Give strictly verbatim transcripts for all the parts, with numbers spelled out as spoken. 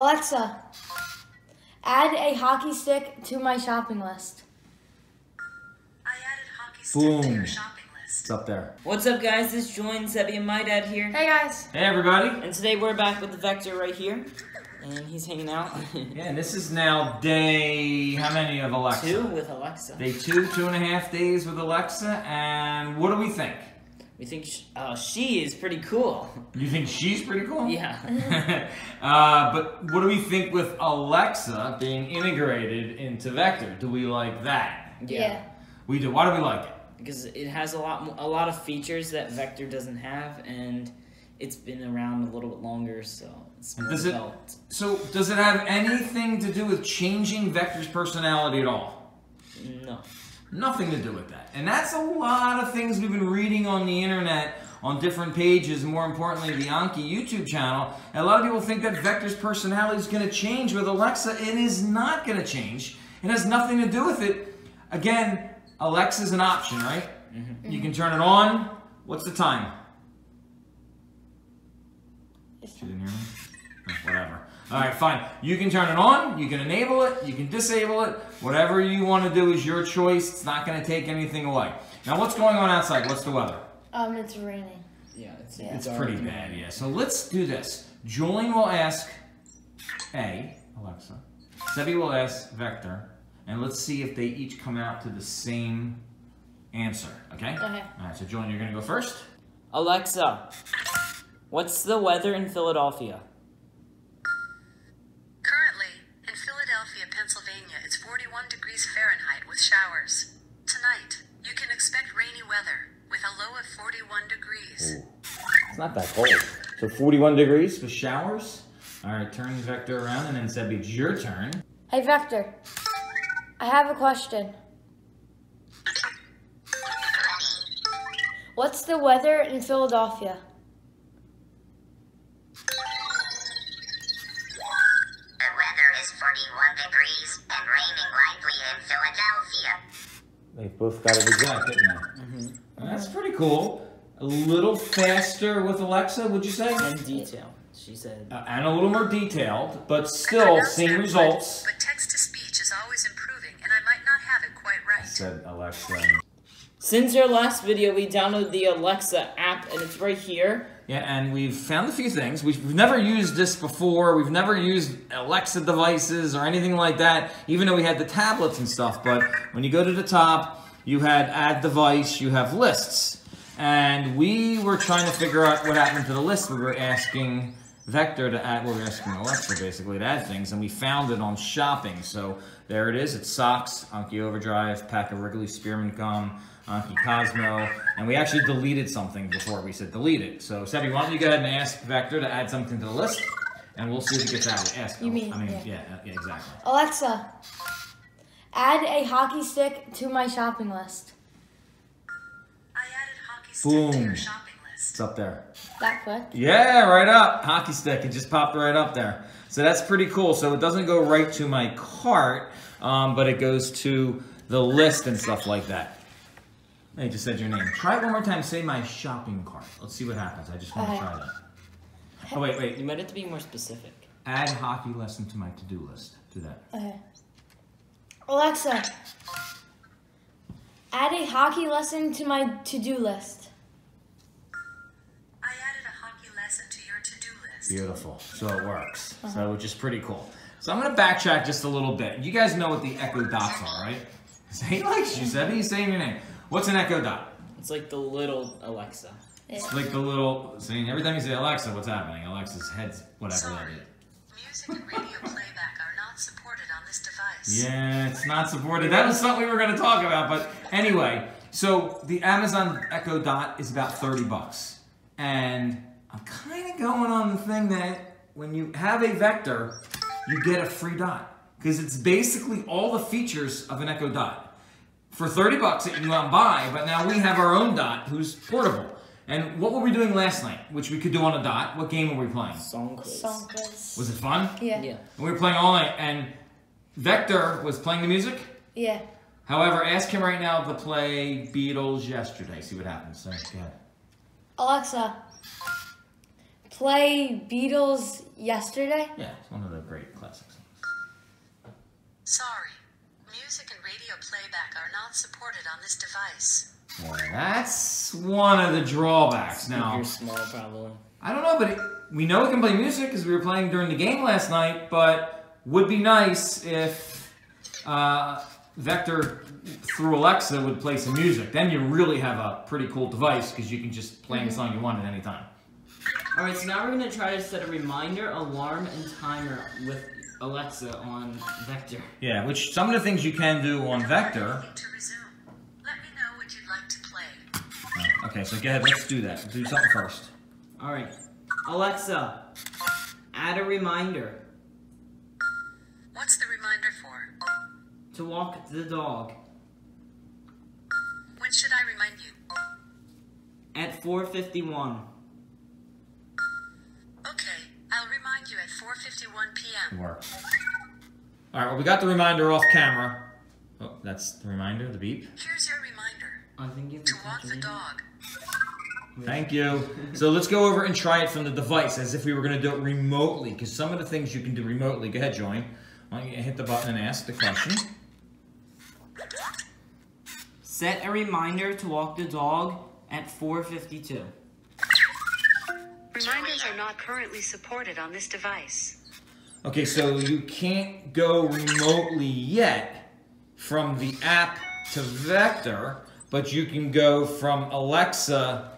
Alexa, add a hockey stick to my shopping list. I added hockey stick Boom. to your shopping list. It's up there. What's up, guys? It's Joy, Sebby, and my dad here. Hey, guys. Hey, everybody. And today we're back with the Vector right here. And he's hanging out. Yeah, and this is now day, how many of Alexa? Two with Alexa. Day two, two and a half days with Alexa. And what do we think? We think she, uh, she is pretty cool. You think she's pretty cool? Yeah. uh, but what do we think with Alexa being integrated into Vector? Do we like that? Yeah. yeah. We do. Why do we like it? Because it has a lot, a lot of features that Vector doesn't have, and it's been around a little bit longer, so it's does it, So does it have anything to do with changing Vector's personality at all? No. Nothing to do with that. And that's a lot of things we've been reading on the internet, on different pages, more importantly, the Anki YouTube channel. And a lot of people think that Vector's personality is going to change with Alexa. It is not going to change. It has nothing to do with it. Again, Alexa's an option, right? Mm-hmm. You can turn it on. What's the time? She didn't hear me? Oh, whatever. All right, fine. You can turn it on. You can enable it. You can disable it. Whatever you want to do is your choice. It's not going to take anything away. Now, what's going on outside? What's the weather? Um, it's raining. Yeah, it's yeah, It's, it's pretty bad, yeah. So let's do this. Jolene will ask A, Alexa. Sebby will ask Vector. And let's see if they each come out to the same answer, okay? Okay. All right, so Jolene, you're going to go first. Alexa, what's the weather in Philadelphia? Fahrenheit with showers. Tonight, you can expect rainy weather with a low of forty-one degrees. Ooh. It's not that cold. So forty-one degrees with showers? All right, turn Vector around and then Sebby, it's your turn. Hey, Vector. I have a question. What's the weather in Philadelphia? The weather is forty-one degrees and raining likely in Philadelphia. They both got it exact, didn't they? Mm-hmm. Well, that's pretty cool. A little faster with Alexa, would you say? And detail, she said. Uh, and a little more detailed, but still same results. But text-to-speech is always improving, and I might not have it quite right. I said Alexa. Since our last video, we downloaded the Alexa app, and it's right here. Yeah, and we've found a few things. We've never used this before. We've never used Alexa devices or anything like that, even though we had the tablets and stuff. But when you go to the top, you had add device, you have lists. And we were trying to figure out what happened to the list. We were asking Vector to add, well, we were asking Alexa basically to add things, and we found it on shopping. So there it is. It's socks, Anki Overdrive, pack of Wrigley Spearmint Gum, Anki Cosmo, and we actually deleted something before we said delete it. So, Sebby, why don't you go ahead and ask Vector to add something to the list, and we'll see if it gets added. Ask. You mean, I mean, yeah. yeah, yeah, exactly. Alexa, add a hockey stick to my shopping list. I added hockey stick Boom. to your shopping list. It's up there. That quick? Yeah, right up. Hockey stick. It just popped right up there. So that's pretty cool. So it doesn't go right to my cart, um, but it goes to the list and stuff like that. I just said your name. Try it one more time. Say my shopping cart. Let's see what happens. I just want to uh, try that. Oh, wait, wait. You might have to be more specific. Add hockey lesson to my to-do list. Do that. Okay. Alexa, add a hockey lesson to my to-do list. I added a hockey lesson to your to-do list. Beautiful. So it works. Uh-huh. So, which is pretty cool. So I'm going to backtrack just a little bit. You guys know what the Echo Dots are, right? He likes you, Sebby. He's saying your name. What's an Echo Dot? It's like the little Alexa. It's like the little, see, every time you say Alexa, what's happening? Alexa's head's whatever Sorry. that is. Music and radio playback are not supported on this device. Yeah, it's not supported. That was something we were going to talk about, but anyway. So the Amazon Echo Dot is about thirty bucks. And I'm kind of going on the thing that when you have a Vector, you get a free dot. Because it's basically all the features of an Echo Dot. For thirty bucks that you can go out and buy, but now we have our own Dot who's portable. And what were we doing last night, which we could do on a Dot? What game were we playing? Song quiz. Song quiz. Was it fun? Yeah. yeah. And we were playing all night, and Vector was playing the music? Yeah. However, ask him right now to play Beatles Yesterday. See what happens. So, go ahead. Alexa, play Beatles Yesterday? Yeah, it's one of the great classic songs. Sorry, music and radio playback are not supported on this device. Well, that's one of the drawbacks. Now, you're small, probably. I don't know, but it, we know we can play music because we were playing during the game last night, but would be nice if uh, Vector, through Alexa, would play some music. Then you really have a pretty cool device because you can just play any song you want at any time. Alright, so now we're going to try to set a reminder, alarm, and timer with Alexa on Vector. Yeah, which some of the things you can do on Vector... Okay, so go ahead, let's do that. Do something first. Alright. Alexa, add a reminder. What's the reminder for? To walk the dog. When should I remind you? At four fifty-one. Okay, I'll remind you at four fifty-one p m Work. Alright, well, we got the reminder off camera. Oh, that's the reminder, the beep. Here's your reminder. I think you have to walk the dog. Thank you. So let's go over and try it from the device as if we were going to do it remotely, because some of the things you can do remotely. Go ahead, Join. Why don't you hit the button and ask the question. Set a reminder to walk the dog at four fifty-two. Reminders are not currently supported on this device. Okay, so you can't go remotely yet from the app to Vector, but you can go from Alexa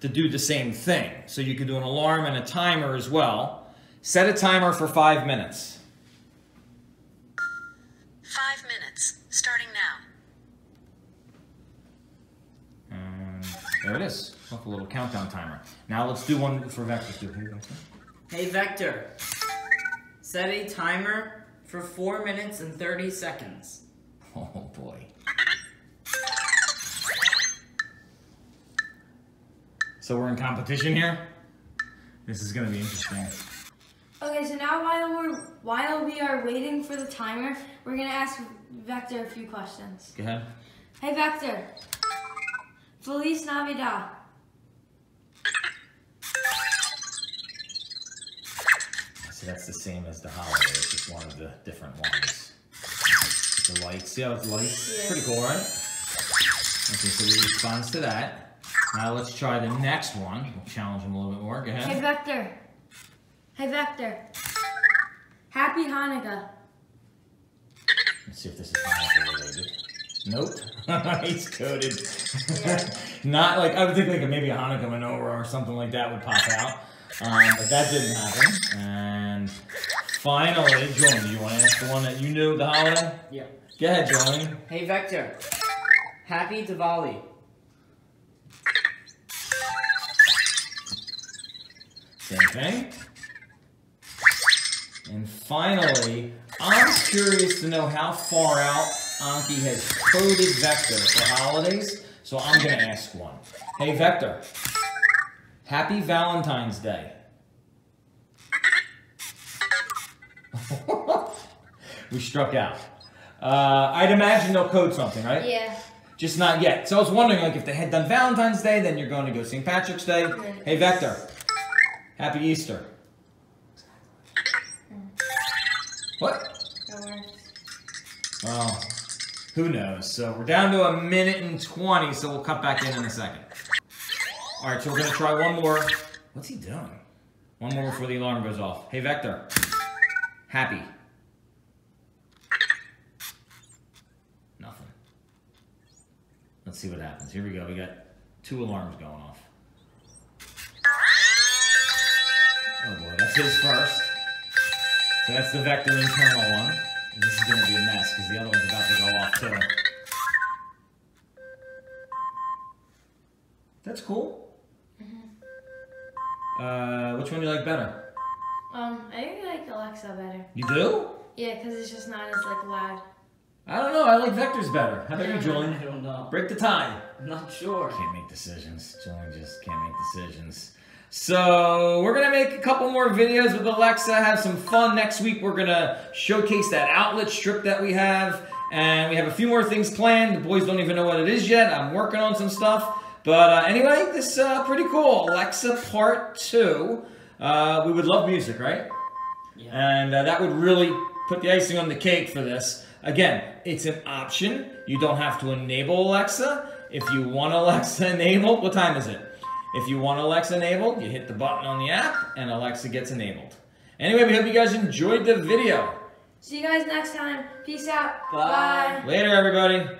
to do the same thing. So you can do an alarm and a timer as well. Set a timer for five minutes. Five minutes, starting now. And there it is, a little countdown timer. Now let's do one for Vector. Hey Vector, set a timer for four minutes and thirty seconds. Oh boy. So we're in competition here? This is gonna be interesting. Okay, so now while we're while we are waiting for the timer, we're gonna ask Vector a few questions. Go ahead. Hey Vector. Feliz Navidad. So that's the same as the holiday, it's just one of the different ones. The lights, see how it's lights? Yeah. Pretty cool, right? Okay, so we respond to that. Now let's try the next one. We'll challenge him a little bit more. Go ahead. Hey Vector. Hey Vector. Happy Hanukkah. Let's see if this is Hanukkah related. Nope. He's coded. Yeah. Not like I would think like maybe a Hanukkah menorah or something like that would pop out, um, but that didn't happen. And finally, Jordan, do you want to ask the one that you knew the holiday? Yeah. Go ahead, Jordan. Hey Vector. Happy Diwali. Same thing. And finally, I'm curious to know how far out Anki has coded Vector for holidays, so I'm going to ask one. Hey, Vector. Happy Valentine's Day. We struck out. Uh, I'd imagine they'll code something, right? Yeah. Just not yet. So I was wondering, like, if they had done Valentine's Day, then you're going to go Saint Patrick's Day. Mm-hmm. Hey, Vector. Happy Easter. Mm. What? Oh, who knows? So we're down to a minute and twenty, so we'll cut back in in a second. All right, so we're going to try one more. What's he doing? One more before the alarm goes off. Hey, Vector. Happy. Nothing. Let's see what happens. Here we go. We got two alarms going off. Oh boy, that's his first. So that's the Vector internal one. And this is going to be a mess because the other one's about to go off too. That's cool. Mm-hmm. Uh, which one do you like better? Um, I think I like Alexa better. You do? Yeah, because it's just not as like loud. I don't know. I like Vector's better. How about you, Julian? I don't know. Break the tie. I'm not sure. Can't make decisions. Julian just can't make decisions. So we're going to make a couple more videos with Alexa, have some fun next week. We're going to showcase that outlet strip that we have, and we have a few more things planned. The boys don't even know what it is yet. I'm working on some stuff. But uh, anyway, this is uh, pretty cool. Alexa part two. Uh, we would love music, right? Yeah. And uh, that would really put the icing on the cake for this. Again, it's an option. You don't have to enable Alexa. If you want Alexa enabled, what time is it? If you want Alexa enabled, you hit the button on the app and Alexa gets enabled. Anyway, we hope you guys enjoyed the video. See you guys next time. Peace out. Bye. Bye. Later, everybody.